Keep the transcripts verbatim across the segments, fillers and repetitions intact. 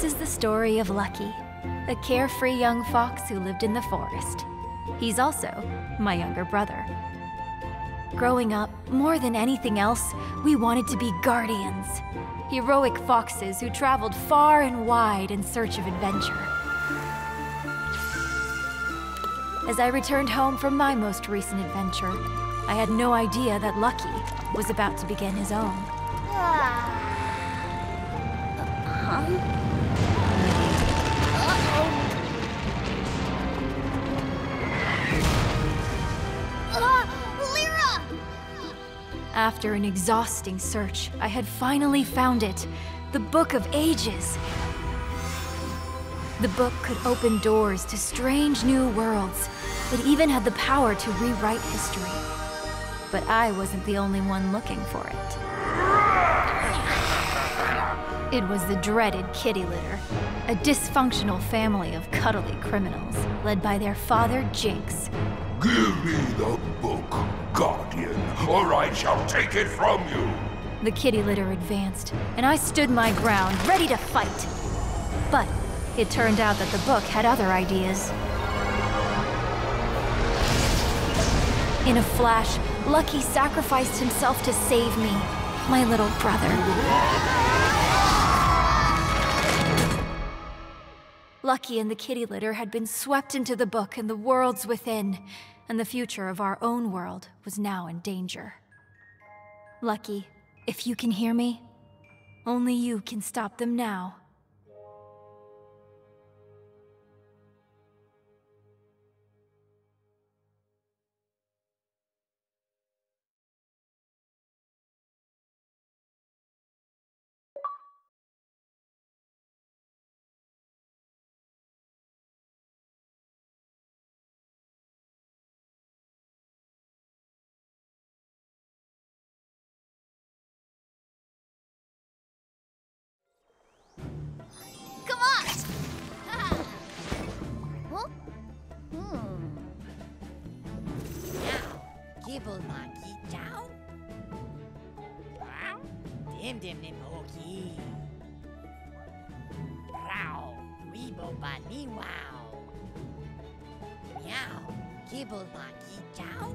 This is the story of Lucky, a carefree young fox who lived in the forest. He's also my younger brother. Growing up, more than anything else, we wanted to be guardians. Heroic foxes who traveled far and wide in search of adventure. As I returned home from my most recent adventure, I had no idea that Lucky was about to begin his own. Uh, huh? After an exhausting search, I had finally found it, the Book of Ages. The book could open doors to strange new worlds. It even had the power to rewrite history. But I wasn't the only one looking for it. It was the dreaded Kitty Litter, a dysfunctional family of cuddly criminals led by their father, Jinx. Give me the book, Guardian, or I shall take it from you! The Kitty Litter advanced, and I stood my ground, ready to fight. But it turned out that the book had other ideas. In a flash, Lucky sacrificed himself to save me, my little brother. Lucky and the Kitty Litter had been swept into the book and the worlds within. And the future of our own world was now in danger. Lucky, if you can hear me, only you can stop them now. Gibble monkey down. Wow. Dim dim dim hokey. Brow. Weebo bunny wow. Meow. Gibble monkey down.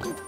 Ooh.